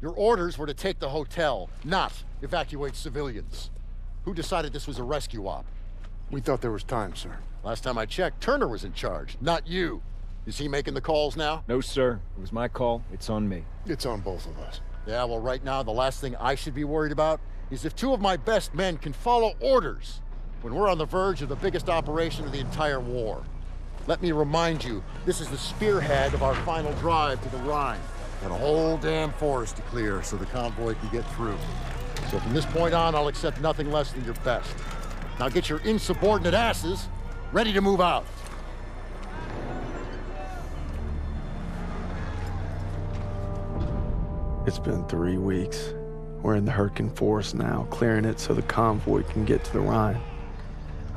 Your orders were to take the hotel, not evacuate civilians. Who decided this was a rescue op? We thought there was time, sir. Last time I checked, Turner was in charge, not you. Is he making the calls now? No, sir. It was my call. It's on me. It's on both of us. Yeah, well, right now, the last thing I should be worried about is if two of my best men can follow orders when we're on the verge of the biggest operation of the entire war. Let me remind you, this is the spearhead of our final drive to the Rhine. Got a whole damn forest to clear so the convoy can get through. So from this point on, I'll accept nothing less than your best. Now get your insubordinate asses ready to move out. It's been 3 weeks. We're in the Hürtgen Forest now, clearing it so the convoy can get to the Rhine.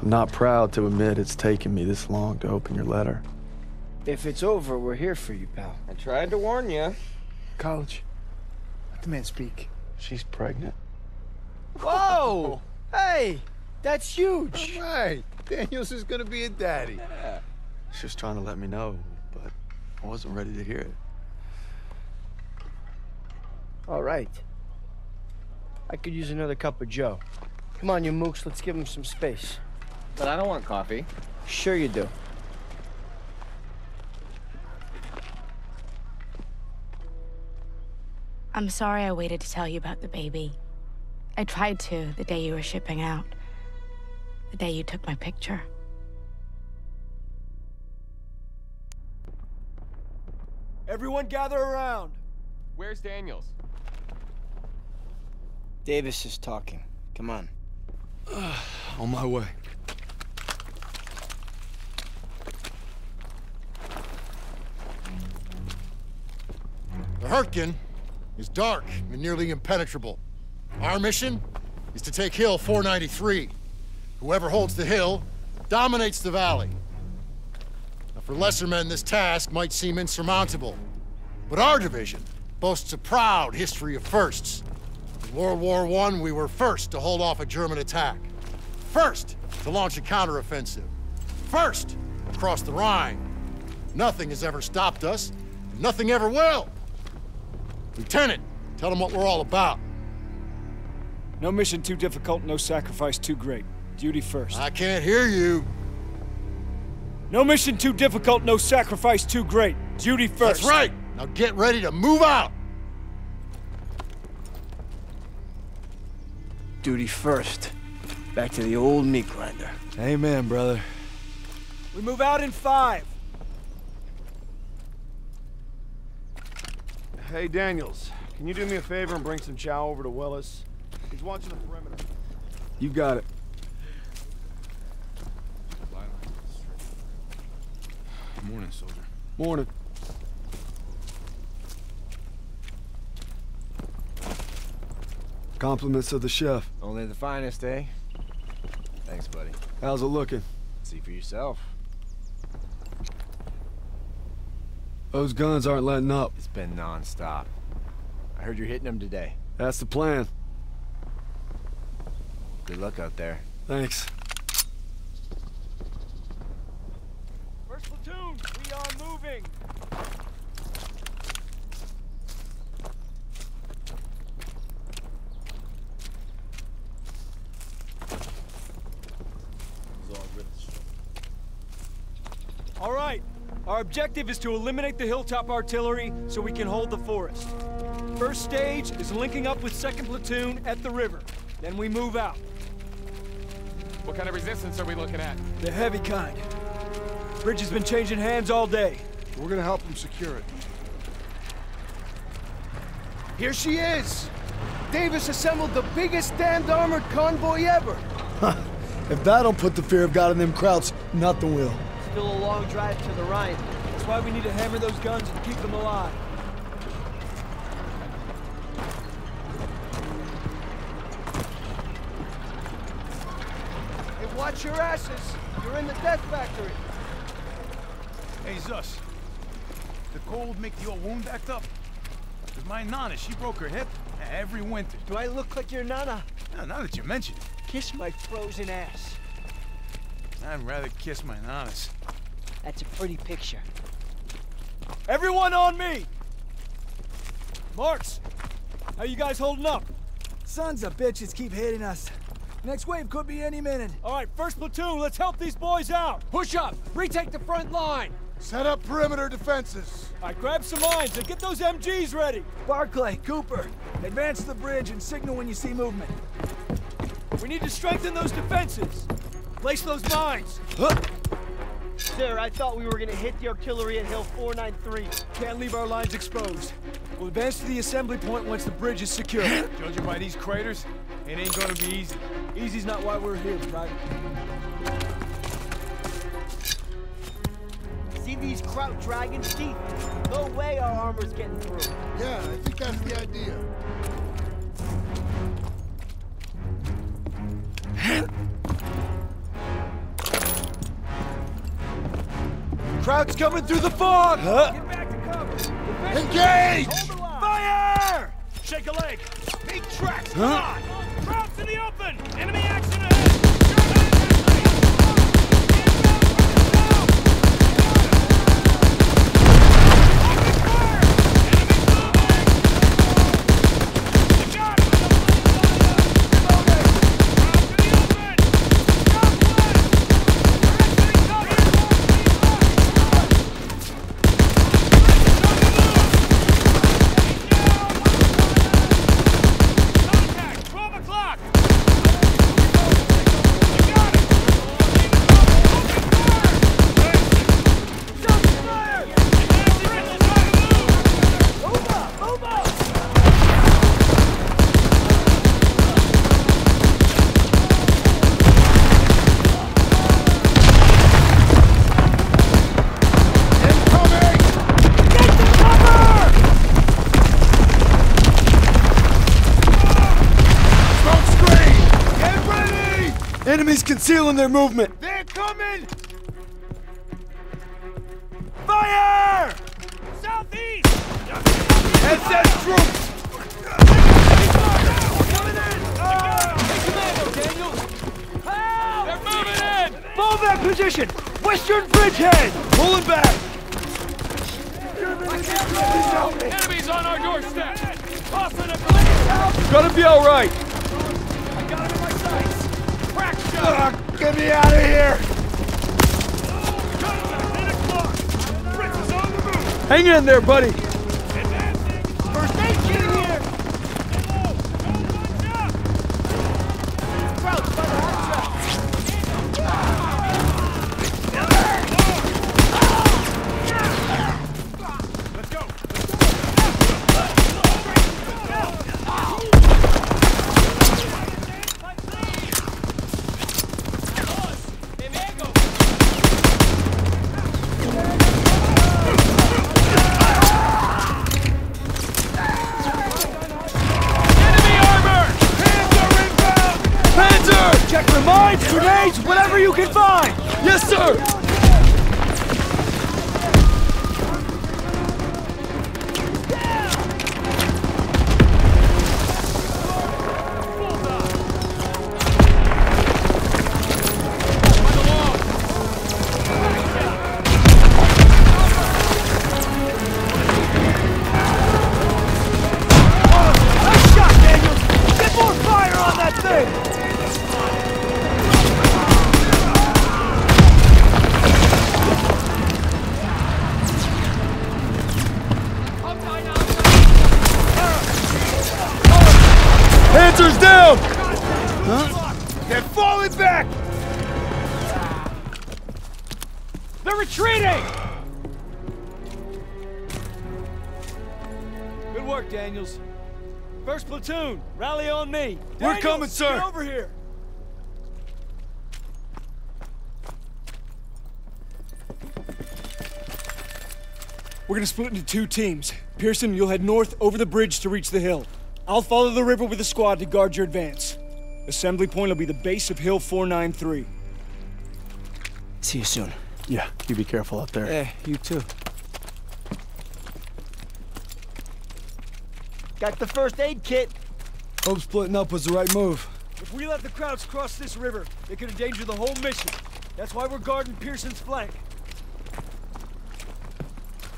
I'm not proud to admit it's taken me this long to open your letter. If it's over, we're here for you, pal. I tried to warn you. College, let the man speak. She's pregnant. Whoa! Hey! That's huge! All right. Daniels is gonna be a daddy. Yeah. She was trying to let me know, but I wasn't ready to hear it. All right. I could use another cup of Joe. Come on, you mooks, let's give him some space. But I don't want coffee. Sure you do. I'm sorry I waited to tell you about the baby. I tried to the day you were shipping out. The day you took my picture. Everyone gather around. Where's Daniels? Davis is talking. Come on. On my way. The Hürtgen is dark and nearly impenetrable. Our mission is to take Hill 493. Whoever holds the hill dominates the valley. Now, for lesser men, this task might seem insurmountable, but our division boasts a proud history of firsts. In World War I, we were first to hold off a German attack, first to launch a counteroffensive, first across the Rhine. Nothing has ever stopped us, and nothing ever will. Lieutenant, tell them what we're all about. No mission too difficult, no sacrifice too great. Duty first. I can't hear you. No mission too difficult, no sacrifice too great. Duty first. That's right. Now get ready to move out. Duty first. Back to the old meat grinder. Amen, brother. We move out in 5. Hey, Daniels, can you do me a favor and bring some chow over to Willis? He's watching the perimeter. You got it. Morning, soldier. Morning. Compliments of the chef. Only the finest, eh? Thanks, buddy. How's it looking? See for yourself. Those guns aren't letting up. It's been non-stop. I heard you're hitting them today. That's the plan. Good luck out there. Thanks. First platoon, we are moving! All right, our objective is to eliminate the hilltop artillery so we can hold the forest. First stage is linking up with 2nd platoon at the river. Then we move out. What kind of resistance are we looking at? The heavy kind. Bridge has been changing hands all day. We're gonna help them secure it. Here she is! Davis assembled the biggest damned armored convoy ever! If that don't put the fear of God in them crowds, nothing will. Still a long drive to the Rhine. That's why we need to hammer those guns and keep them alive. Hey, watch your asses! You're in the death factory! Hey, Zus, the cold make your wound act up? Because my nana, she broke her hip every winter. Do I look like your nana? No, now that you mention it. Kiss my frozen ass. I'd rather kiss my nanas. That's a pretty picture. Everyone on me! Marks, How you guys holding up? Sons of bitches keep hitting us. Next wave could be any minute. All right, first platoon, let's help these boys out. Push up, retake the front line. Set up perimeter defenses. All right, grab some mines and get those MGs ready. Barclay, Cooper, advance to the bridge and signal when you see movement. We need to strengthen those defenses. Place those mines. Huh? Sir, I thought we were gonna hit the artillery at Hill 493. Can't leave our lines exposed. We'll advance to the assembly point once the bridge is secure. Judging by these craters, it ain't gonna be easy. Easy's not why we're here, Private. See these kraut dragon's teeth? No way our armor's getting through. Yeah, I think that's the idea. Kraut's coming through the fog! Huh? Get back to cover! Engage! Fire! Shake a leg! Big tracks! Huh? Kraut's in the open! Enemy action ahead! Enemies concealing their movement! They're coming! Fire! Southeast! SS troops! We're coming in! Hey, Commando, Daniel! Help! They're moving in! Move that position! Western bridgehead! Pulling back! Enemies on our doorstep! Tossing a police help! It's gonna be alright! I got him in my sights! Ugh, get me out of here! Hang in there, buddy! First aid kit here! Let's go! Mines, grenades, whatever you can find! Yes, sir! Nice shot, Daniels! Get more fire on that thing! Panzer's down! Huh? They're falling back! They're retreating! Good work, Daniels. First platoon, rally on me. Daniels, we're coming, sir! Get over here! We're gonna split into two teams. Pearson, you'll head north over the bridge to reach the hill. I'll follow the river with a squad to guard your advance. Assembly point will be the base of Hill 493. See you soon. Yeah, you be careful out there. Hey, you too. Got the first aid kit. Hope splitting up was the right move. If we let the Krauts cross this river, they could endanger the whole mission. That's why we're guarding Pearson's flank.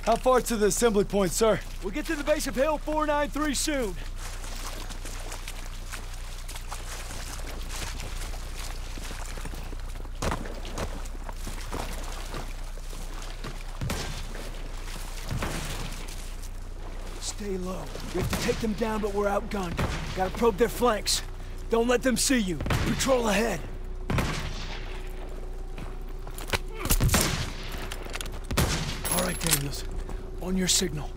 How far to the assembly point, sir? We'll get to the base of Hill 493 soon. Stay low. We have to take them down, but we're outgunned. Gotta probe their flanks. Don't let them see you. Patrol ahead. All right, Daniels. On your signal.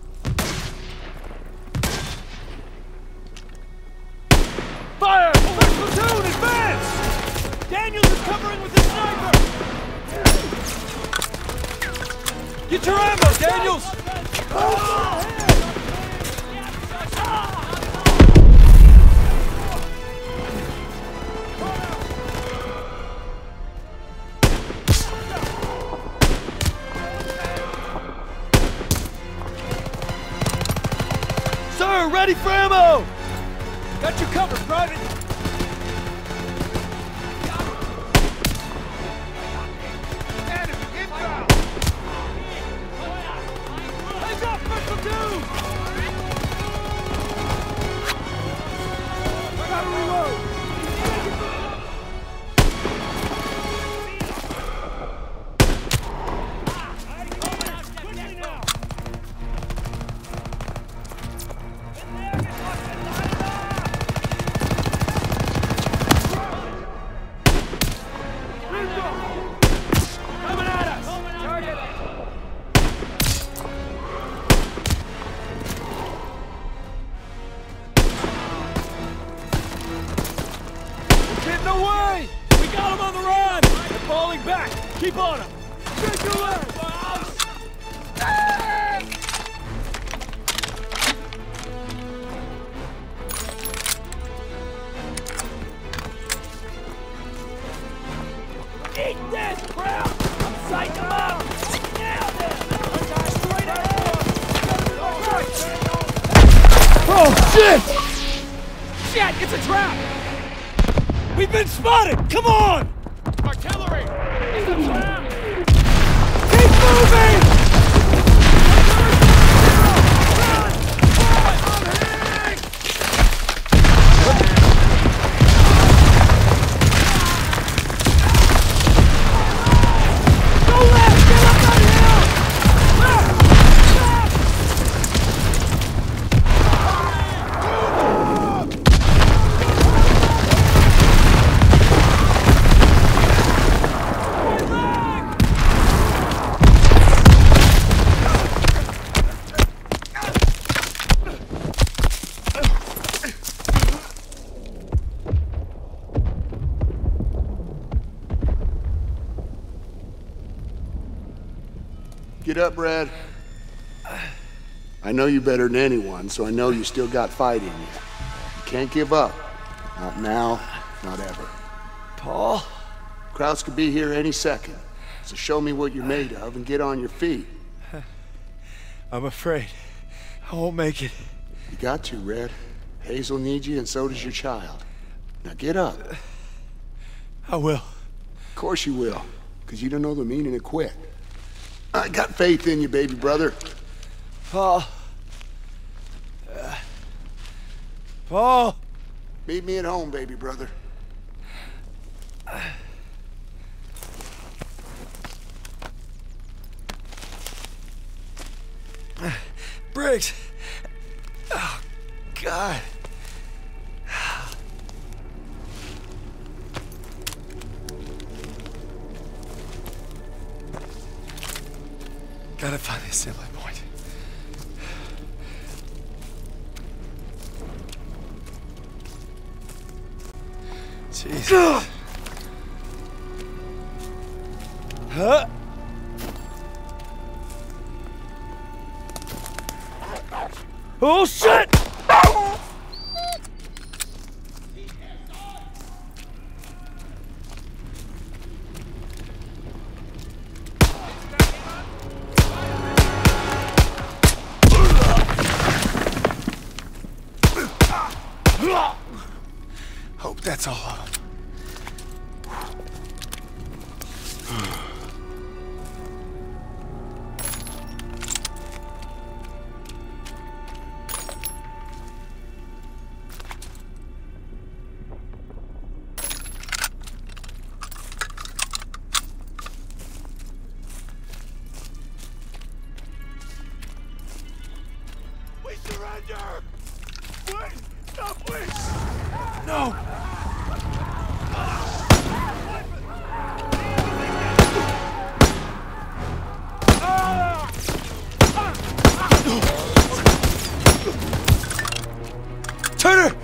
Fire! Police platoon, advance! Daniels is covering with the sniper! Get your ammo, Daniels! Oh! Sir, ready for ammo! Got you covered, Private! Enemy inbound! Hands up, Special 2! I gotta up, Brad. I know you better than anyone, so I know you still got fight in you. You can't give up. Not now, not ever. Paul? Krauts could be here any second, so show me what you're made of and get on your feet. I'm afraid I won't make it. You got to, Red. Hazel needs you, and so does your child. Now get up. I will. Of course you will, because you don't know the meaning of quit. I got faith in you, baby brother. Paul. Paul. Meet me at home, baby brother. Briggs. Oh, God. Gotta find the assembly point. Jeez. Huh? Oh shit! That's all of them. We surrender! No! Turner!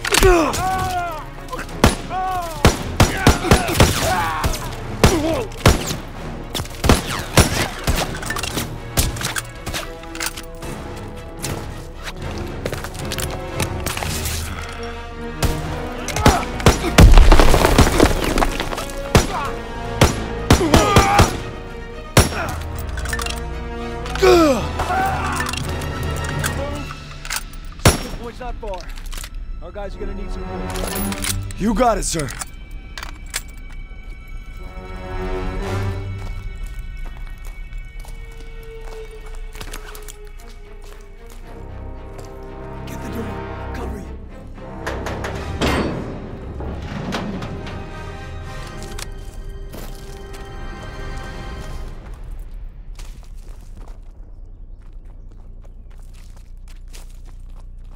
Not far. Our guys are gonna need some more. You got it, sir. Get the door. Cover you.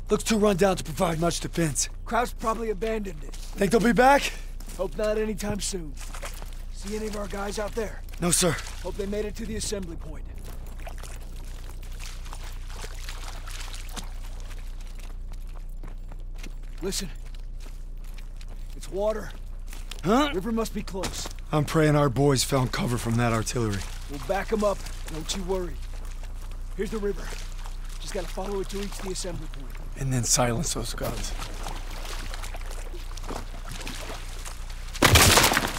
Looks too run down to provide much defense. Crowd's probably abandoned it. Think they'll be back? Hope not anytime soon. See any of our guys out there? No, sir. Hope they made it to the assembly point. Listen. It's water. Huh? River must be close. I'm praying our boys found cover from that artillery. We'll back them up. Don't you worry. Here's the river. Just gotta follow it to reach the assembly point. And then silence those guns.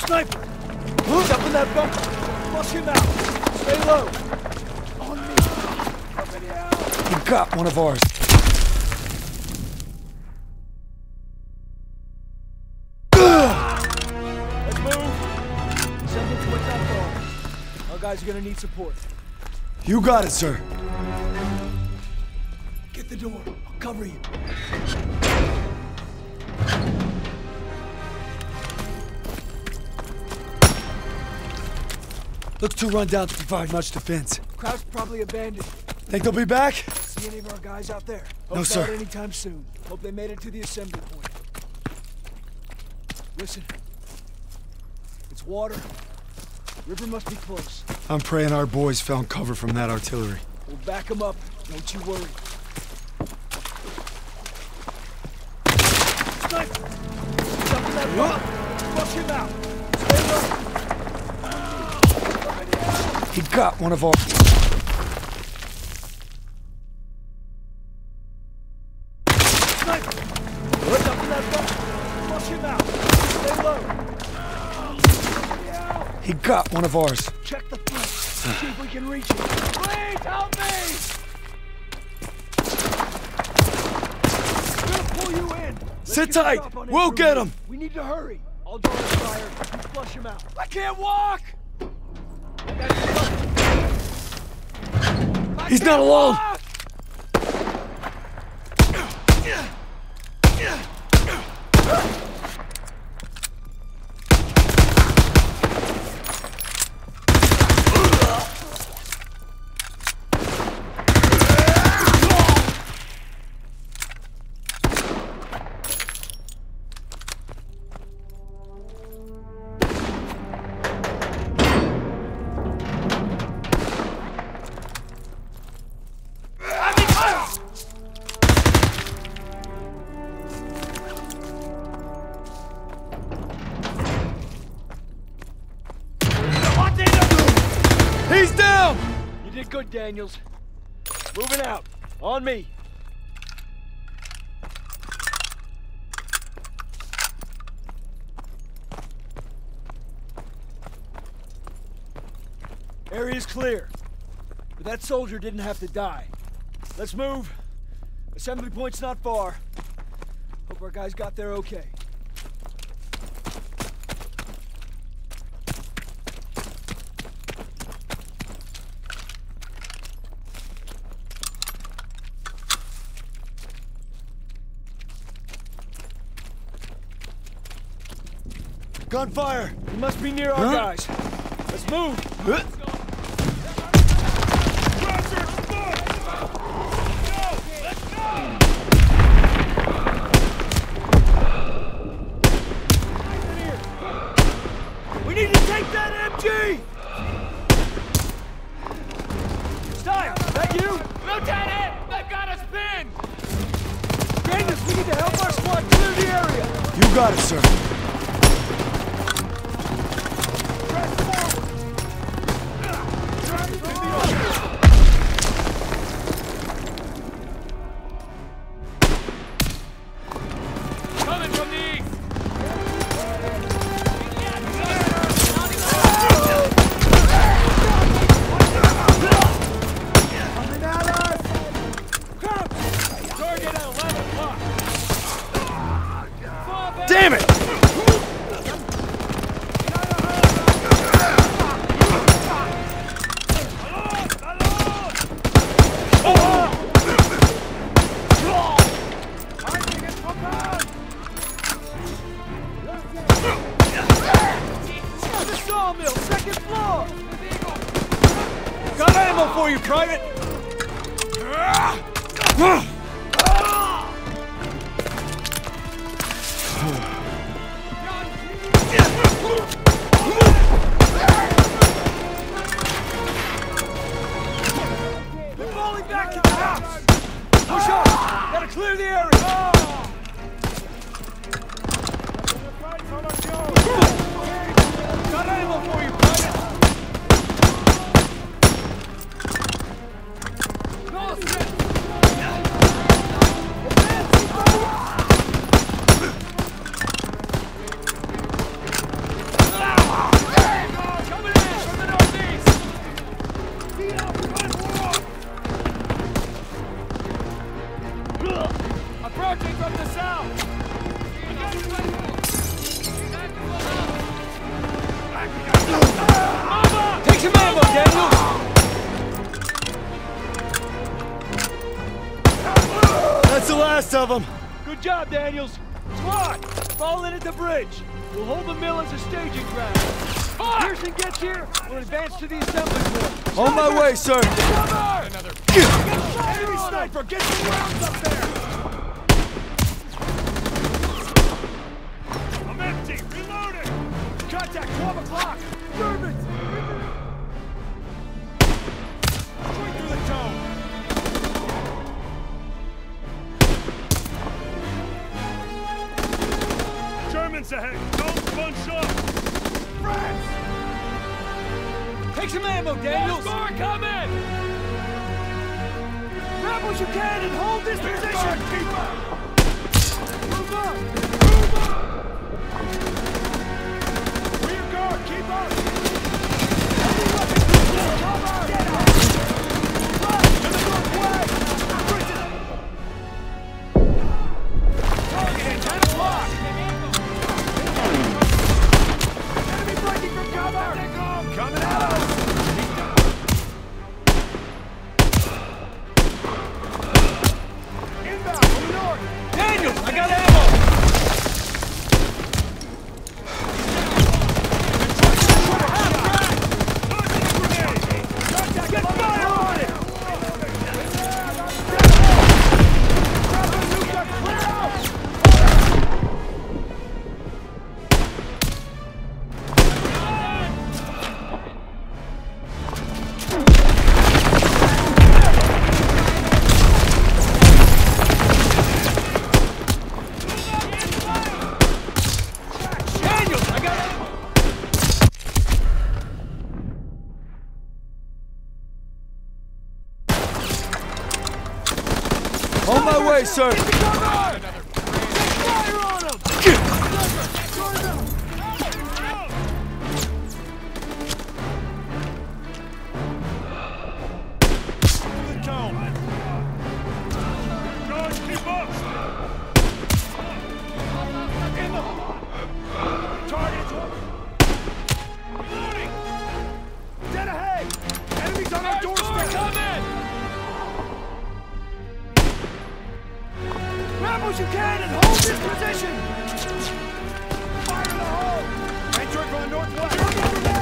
Sniper! Who's up in that bunker? Flush him out! Stay low! On me! Somebody out! You got one of ours. Let's move! Send it towards that door. Our guys are gonna need support. You got it, sir. Get the door. I'll cover you. Looks too run down to provide much defense. Crowd's probably abandoned. Think they'll be back? See any of our guys out there? Hope no, sir. Anytime soon. Hope they made it to the assembly point. Listen. It's water. River must be close. I'm praying our boys found cover from that artillery. We'll back them up. Don't you worry. Flush him out! He got one of our... Sniper! Look up in that box! Flush him out! Stay low! He got one of ours. Check the flank. See if we can reach him. Please help me! We'll pull you in! Sit tight! We'll get him! We need to hurry! I'll draw the fire and flush him out. I can't walk! He's not alone! Good, Daniels. Moving out. On me. Area's clear. But that soldier didn't have to die. Let's move. Assembly point's not far. Hope our guys got there okay. Gunfire! We must be near our guys. Let's move! Let's go! Squad, clear the area! You got it, sir. Good job, Daniels. Squad, fall in at the bridge. We'll hold the mill as a staging ground. If Pearson gets here, we'll advance to the assembly point. On my way, sir. Another enemy sniper, get some rounds up there. I'm empty. Reloading. Contact 12 o'clock. Germans. Straight through the dome. Ahead. Don't bunch up! France! Take some ammo, Daniels! More coming! Grab what you can and hold this position! Keep up! Move up! Move up! Rear guard, keep up! Heavy weapons, get up! Run to the northwest! Target at 10 o'clock! Coming out! Inbound from the north! Daniels, I got ammo! Get fire on it! Grab the new gun, clear out! Sir. Get the cover! Take fire on him! Get down! Guys, keep up! In the target! Reloading! Dead ahead! Enemies on our doorstep! Come in! Grab what you can and hold this position! Fire in the hole! Entering from the northwest! You're over there!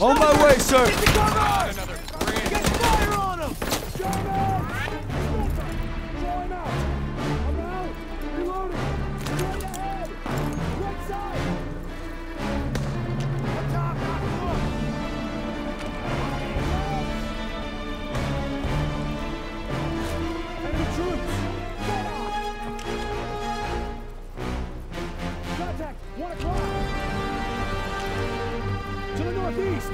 On my way, sir! Get the cover! Get fire on him! Join out! Join out! I'm out! Reloading! Straight ahead! Right side! Attack! Enemy troops! Get out! Contact! 1 o'clock! To the northeast!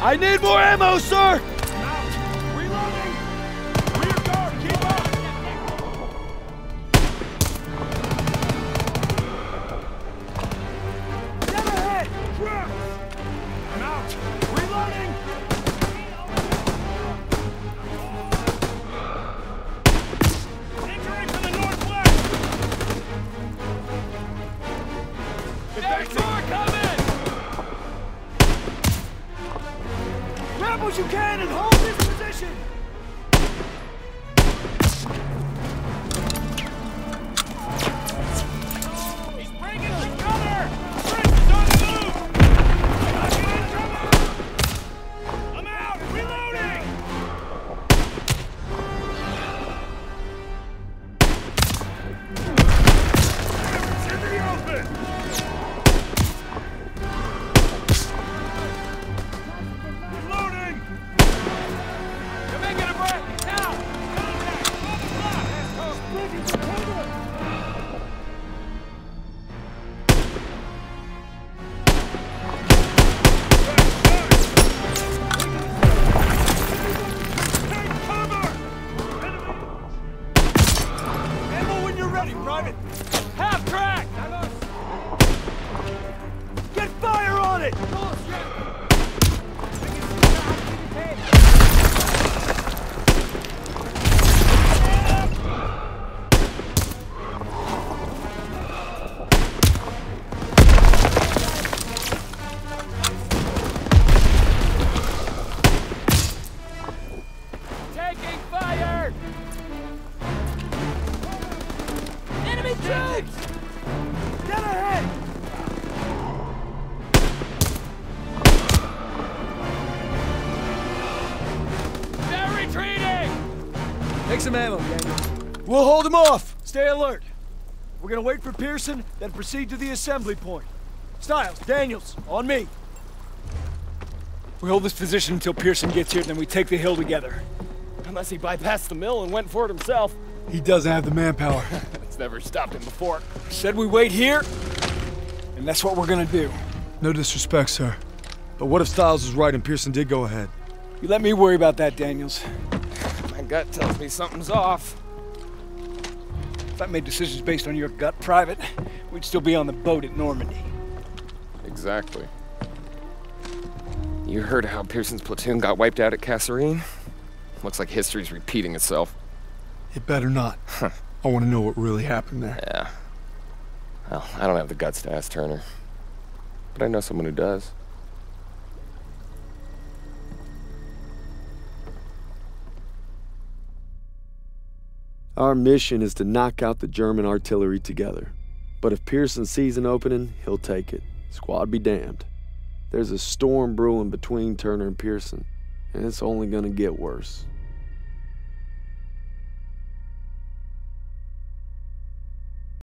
I need more ammo, sir! We'll hold them off! Stay alert! We're gonna wait for Pearson, then proceed to the assembly point. Stiles, Daniels, on me! We hold this position until Pearson gets here, then we take the hill together. Unless he bypassed the mill and went for it himself. He doesn't have the manpower. It's never stopped him before. Said we wait here, and that's what we're gonna do. No disrespect, sir. But what if Stiles was right and Pearson did go ahead? You let me worry about that, Daniels. My gut tells me something's off. If I made decisions based on your gut, Private, we'd still be on the boat at Normandy. Exactly. You heard how Pearson's platoon got wiped out at Kasserine? Looks like history's repeating itself. It better not. Huh. I want to know what really happened there. Yeah. Well, I don't have the guts to ask Turner. But I know someone who does. Our mission is to knock out the German artillery together. But if Pearson sees an opening, he'll take it. Squad be damned. There's a storm brewing between Turner and Pearson, and it's only gonna get worse.